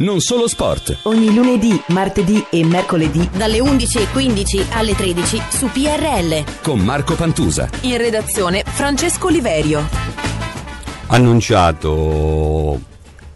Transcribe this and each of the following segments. Non solo sport. Ogni lunedì, martedì e mercoledì dalle 11:15 alle 13 su PRL. Con Marco Pantusa. In redazione Francesco Oliverio. Annunciato,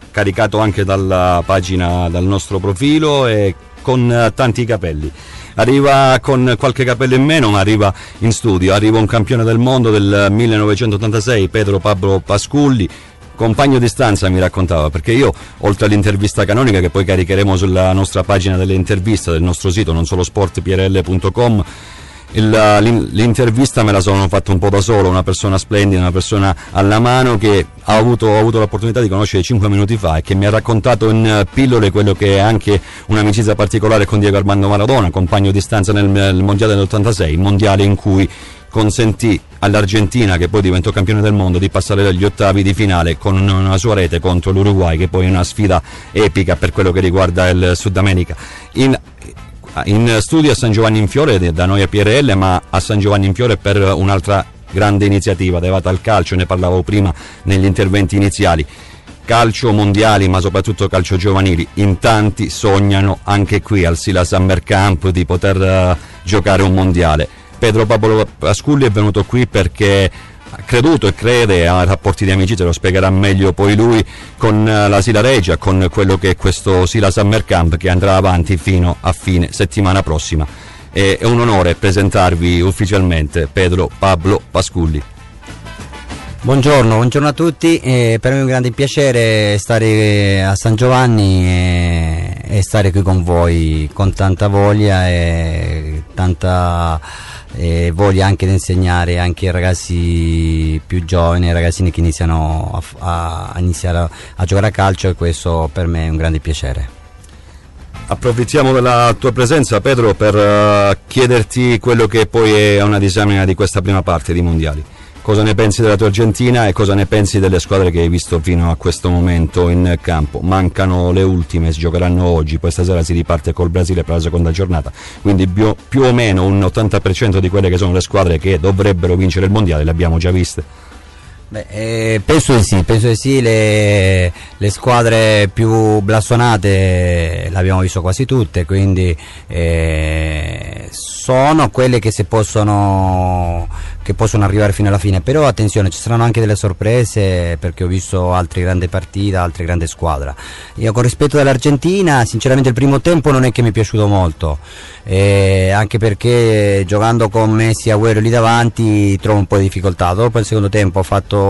caricato anche dalla pagina, dal nostro profilo e con tanti capelli. Arriva con qualche capello in meno, ma arriva in studio. Arriva un campione del mondo del 1986, Pedro Pablo Pasculli. Compagno di stanza, mi raccontava, perché io, oltre all'intervista canonica che poi caricheremo sulla nostra pagina delle interviste del nostro sito nonsolosport.com, l'intervista me la sono fatta un po' da solo. Una persona splendida, una persona alla mano che ho avuto l'opportunità di conoscere 5 minuti fa e che mi ha raccontato in pillole quello che è anche un'amicizia particolare con Diego Armando Maradona, compagno di stanza nel mondiale dell'86, mondiale in cui consentì all'Argentina, che poi diventò campione del mondo, di passare agli ottavi di finale con una sua rete contro l'Uruguay, che poi è una sfida epica per quello che riguarda il Sud America. In studio a San Giovanni in Fiore, da noi a PRL, ma a San Giovanni in Fiore per un'altra grande iniziativa derivata al calcio, ne parlavo prima negli interventi iniziali. Calcio mondiali, ma soprattutto calcio giovanili. In tanti sognano anche qui al Sila Summer Camp di poter giocare un mondiale. Pedro Pablo Pasculli è venuto qui perché ha creduto e crede a rapporti di amicizia, lo spiegherà meglio poi lui, con la Sila Regia, con quello che è questo Sila Summer Camp che andrà avanti fino a fine settimana prossima. È un onore presentarvi ufficialmente Pedro Pablo Pasculli. Buongiorno a tutti, per me è un grande piacere stare a San Giovanni e stare qui con voi, con tanta voglia e tanta... E voglio anche insegnare anche ai ragazzi più giovani, ai ragazzini che iniziano a iniziare a giocare a calcio, e questo per me è un grande piacere. Approfittiamo della tua presenza, Pedro, per chiederti quello che poi è una disamina di questa prima parte di mondiali. Cosa ne pensi della tua Argentina e cosa ne pensi delle squadre che hai visto fino a questo momento in campo? Mancano le ultime, si giocheranno oggi, poi stasera si riparte col Brasile per la seconda giornata, quindi più o meno un 80% di quelle che sono le squadre che dovrebbero vincere il mondiale le abbiamo già viste. Penso di sì, le squadre più blasonate le abbiamo visto quasi tutte, quindi sono quelle che possono arrivare fino alla fine, però attenzione, ci saranno anche delle sorprese, perché ho visto altre grandi partite, altre grandi squadre. Io, con rispetto all'Argentina, sinceramente il primo tempo non è che mi è piaciuto molto, anche perché giocando con Messi e Agüero lì davanti trovo un po' di difficoltà. Dopo il secondo tempo ho fatto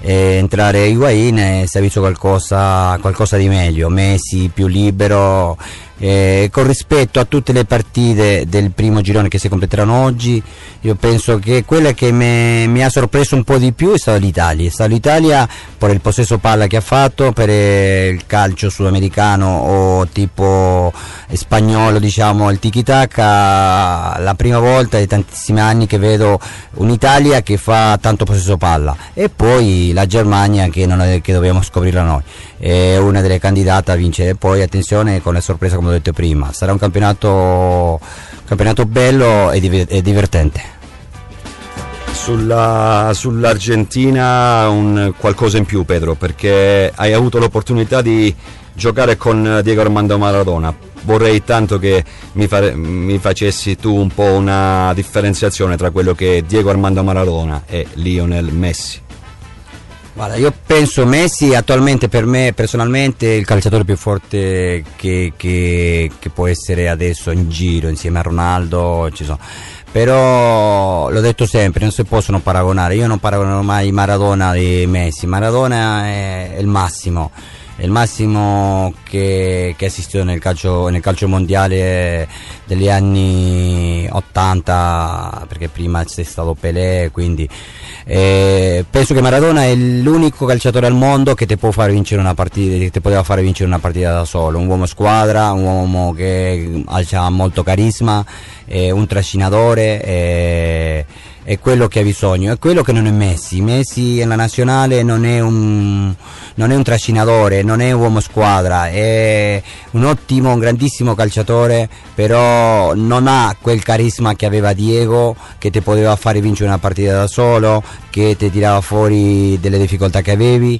entrare Higuaín e si è visto qualcosa di meglio, Messi più libero, con rispetto a tutte le partite del primo girone che si completeranno oggi. Io penso che quella che mi ha sorpreso un po' di più è stata l'Italia per il possesso palla che ha fatto, per il calcio sudamericano o tipo spagnolo, diciamo il tiki-taka. La prima volta di tantissimi anni che vedo un'Italia che fa tanto possesso palla, e poi la Germania che dobbiamo scoprirla noi, è una delle candidate a vincere. Poi attenzione con la sorpresa, come ho detto prima, sarà un campionato bello e divertente. Sull'Argentina un qualcosa in più, Pedro, perché hai avuto l'opportunità di giocare con Diego Armando Maradona. Vorrei tanto che mi facessi tu un po' una differenziazione tra quello che è Diego Armando Maradona e Lionel Messi. Guarda, io penso Messi attualmente, per me personalmente, è il calciatore più forte che può essere adesso in giro, insieme a Ronaldo ci sono. Però l'ho detto sempre, non si possono paragonare, io non paragono mai Maradona e Messi. Maradona è il massimo che esisteva nel calcio mondiale degli anni 80, perché prima c'è stato Pelé, quindi penso che Maradona è l'unico calciatore al mondo che ti può far vincere una partita, che ti poteva far vincere una partita da solo. Un uomo squadra, un uomo che ha molto carisma, un trascinatore, è quello che ha bisogno, è quello che non è Messi. Messi nella nazionale non è un trascinatore, non è un uomo squadra, è un ottimo, un grandissimo calciatore, però non ha quel carisma che aveva Diego, che ti poteva fare vincere una partita da solo, che ti tirava fuori delle difficoltà che avevi.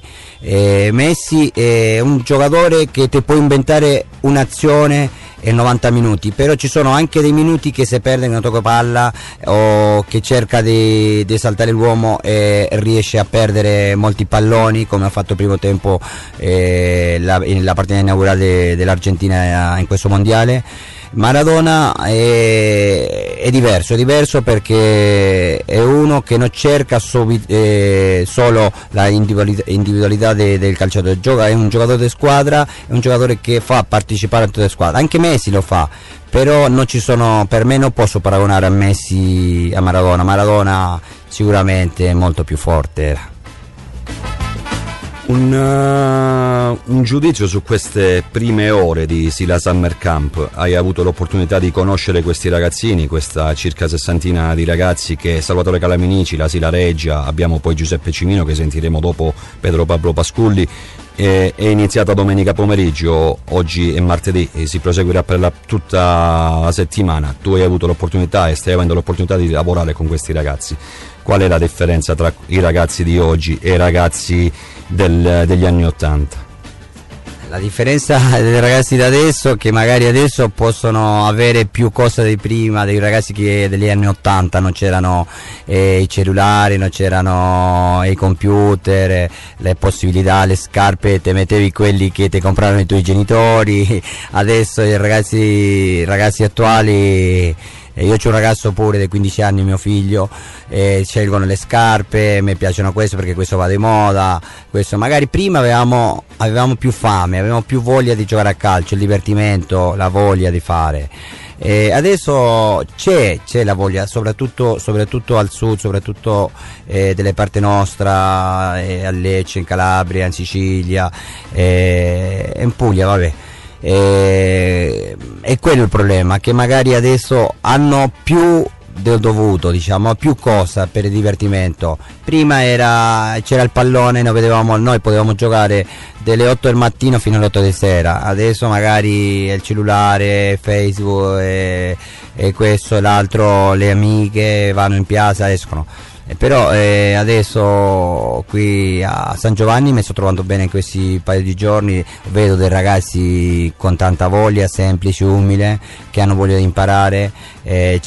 Messi è un giocatore che ti può inventare un'azione e 90 minuti, però ci sono anche dei minuti che se perde non tocca palla o che cerca di saltare l'uomo e riesce a perdere molti palloni, come ha fatto il primo tempo la partita inaugurale dell'Argentina in questo mondiale. Maradona è diverso perché è uno che non cerca solo la individualità del calciatore, è un giocatore di squadra, è un giocatore che fa partecipare a tutta la squadra, anche Messi lo fa, però non ci sono, per me non posso paragonare a Messi a Maradona. Maradona sicuramente è molto più forte. Un giudizio su queste prime ore di Sila Summer Camp. Hai avuto l'opportunità di conoscere questi ragazzini, questa circa sessantina di ragazzi che Salvatore Calaminici, la Sila Regia, abbiamo poi Giuseppe Cimino che sentiremo dopo, Pedro Pablo Pasculli. È iniziata domenica pomeriggio, oggi è martedì e si proseguirà per tutta la settimana. Tu hai avuto l'opportunità e stai avendo l'opportunità di lavorare con questi ragazzi. Qual è la differenza tra i ragazzi di oggi e i ragazzi degli anni '80? La differenza dei ragazzi da adesso è che magari adesso possono avere più cose di prima, dei ragazzi che degli anni '80 non c'erano i cellulari, non c'erano i computer, le possibilità, le scarpe, te mettevi quelli che ti compravano i tuoi genitori. Adesso i ragazzi attuali, io c'ho un ragazzo pure di 15 anni, mio figlio, scelgono le scarpe, mi piacciono questo perché questo va di moda, questo. Magari prima avevamo più fame, avevamo più voglia di giocare a calcio, il divertimento, la voglia di fare. Adesso c'è la voglia, soprattutto al sud, soprattutto delle parti nostra, a Lecce, in Calabria, in Sicilia, in Puglia, vabbè. È quello il problema, che magari adesso hanno più del dovuto, diciamo, più cosa per il divertimento. Prima c'era il pallone, noi potevamo giocare dalle 8 del mattino fino alle 8 di sera. Adesso magari il cellulare, Facebook e questo e l'altro, le amiche vanno in piazza, escono. Però adesso qui a San Giovanni mi sto trovando bene in questi paio di giorni, vedo dei ragazzi con tanta voglia, semplici, umili, che hanno voglia di imparare,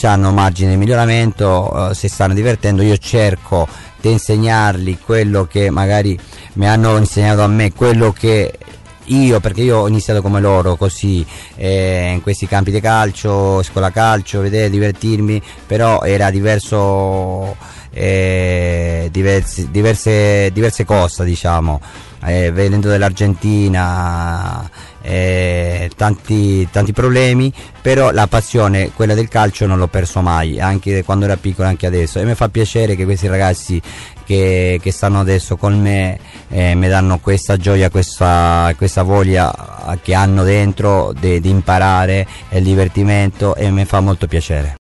hanno margine di miglioramento, si stanno divertendo. Io cerco di insegnargli quello che magari mi hanno insegnato a me, quello che perché io ho iniziato come loro, così in questi campi di calcio, scuola calcio, vedere, divertirmi, però era diverso, diverse cose, diciamo, venendo dall'Argentina, tanti problemi, però la passione, quella del calcio, non l'ho perso mai, anche quando era piccolo, anche adesso, e mi fa piacere che questi ragazzi che stanno adesso con me mi danno questa gioia, questa voglia che hanno dentro di imparare, il divertimento, e mi fa molto piacere.